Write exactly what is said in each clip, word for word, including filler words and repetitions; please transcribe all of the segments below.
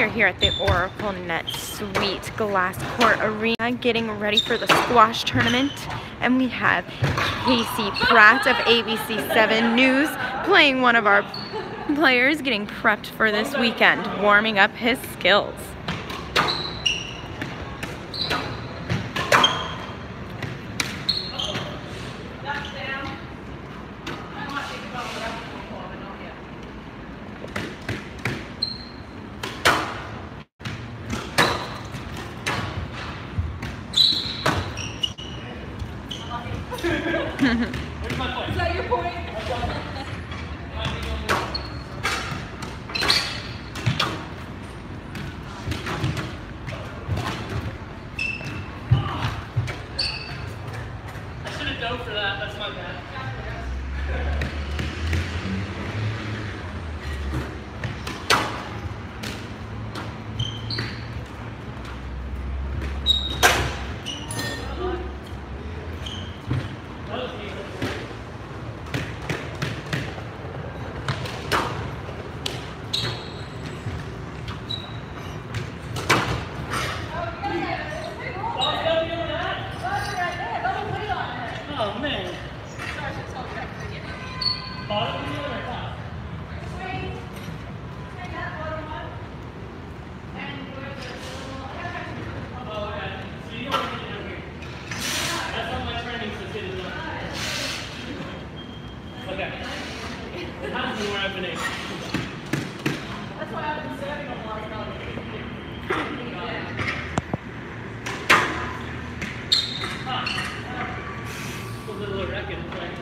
We are here at the Oracle NetSuite Glassport Arena getting ready for the squash tournament, and we have Casey Pratt of A B C seven News playing one of our players, getting prepped for this weekend, warming up his skills. Where's my point? Is that your point? I should have dove for that, that's my bad. Bottom of the other top. Swing. Take that bottom one. And go to the little... Oh, okay. So you don't want to get down here. That's how my training is getting done. Okay. It happens where I've been able. That's why I've been serving a lot of knowledge. A little record, right?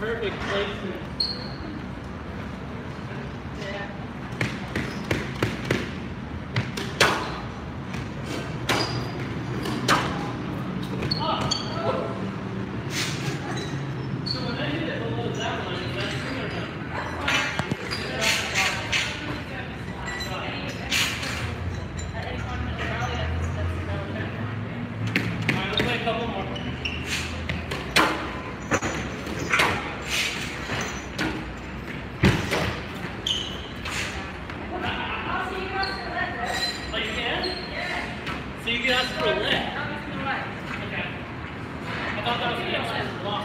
Perfect placement. Yeah. Oh. So when I hit it below that line, is that true or not? Alright, we'll play a couple more. So you can ask for a lift. Okay. I thought that was an extra block.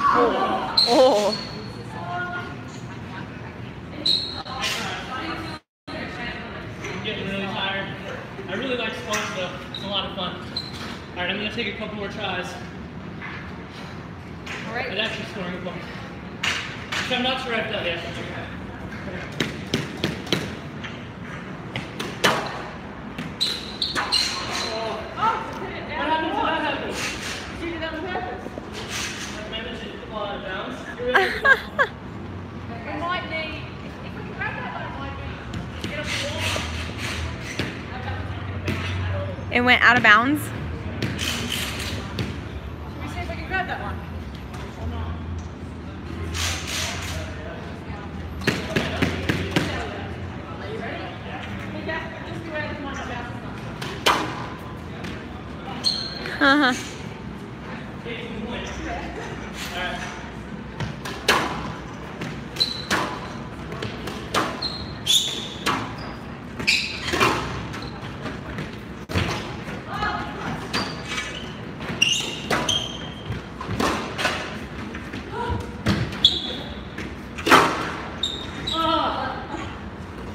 Uh-oh. Oh. I'm getting really tired. I really like sports though. It's a lot of fun. Alright, I'm going to take a couple more tries. Alright. That's actually scoring a ball. Which I'm not sure I've done yet. Oh. Oh, put it down. What happened to that happening? She did that on purpose. I managed to get the ball out of bounds. We might need, if we can grab that one, might need, get a ball. It went out of bounds. Should we see if we can grab that one? Are you ready? Yeah. Just be ready to find out about this one. Uh-huh.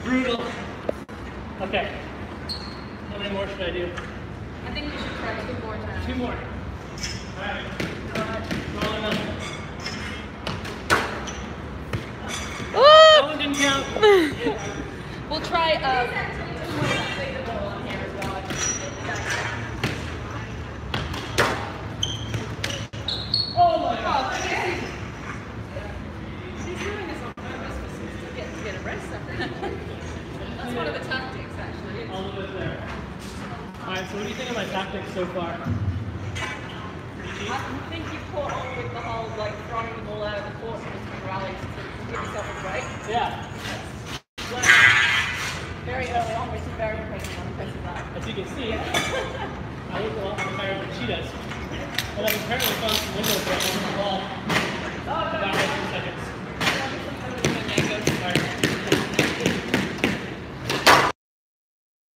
Alright. Okay. How many more should I do? I think we should try two more times. Two more. All right. Rolling up. count. We'll try. Um, oh my God! She's doing this on purpose to get to get arrested. That's one of the tactics, actually. All of it there. All right. So, what do you think of my tactics so far? I think you caught on with the whole like throwing the ball out of the court and just rallies to give yourself a break. Yeah. Very early on, which is very impressive on the face of that. As you can see, I look a lot higher than she does. And I'm apparently found some windows right on the ball.